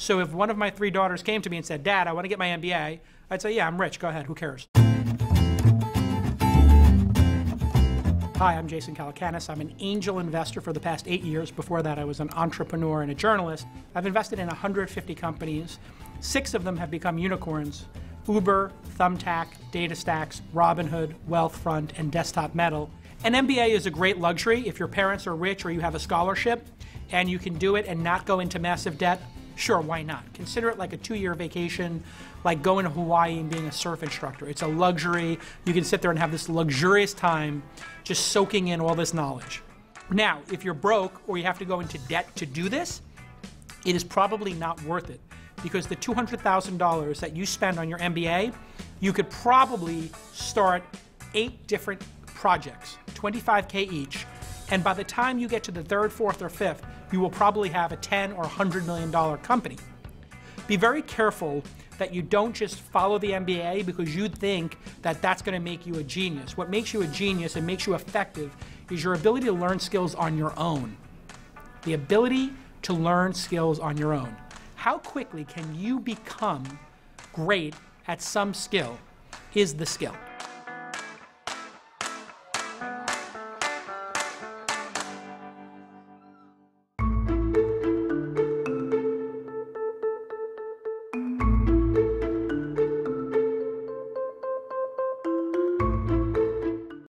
So if one of my three daughters came to me and said, Dad, I want to get my MBA, I'd say, yeah, I'm rich. Go ahead. Who cares? Hi, I'm Jason Calacanis. I'm an angel investor for the past 8 years. Before that, I was an entrepreneur and a journalist. I've invested in 150 companies. 6 of them have become unicorns: Uber, Thumbtack, DataStax, Robinhood, Wealthfront, and Desktop Metal. An MBA is a great luxury if your parents are rich or you have a scholarship and you can do it and not go into massive debt. Sure, why not? Consider it like a 2-year vacation, like going to Hawaii and being a surf instructor. It's a luxury. You can sit there and have this luxurious time just soaking in all this knowledge. Now, if you're broke or you have to go into debt to do this, it is probably not worth it, because the $200,000 that you spend on your MBA, you could probably start 8 different projects, 25K each, and by the time you get to the 3rd, 4th, or 5th, you will probably have a $10 or $100 million company. Be very careful that you don't just follow the MBA because you think that that's going to make you a genius. What makes you a genius and makes you effective is your ability to learn skills on your own. The ability to learn skills on your own. How quickly can you become great at some skill is the skill.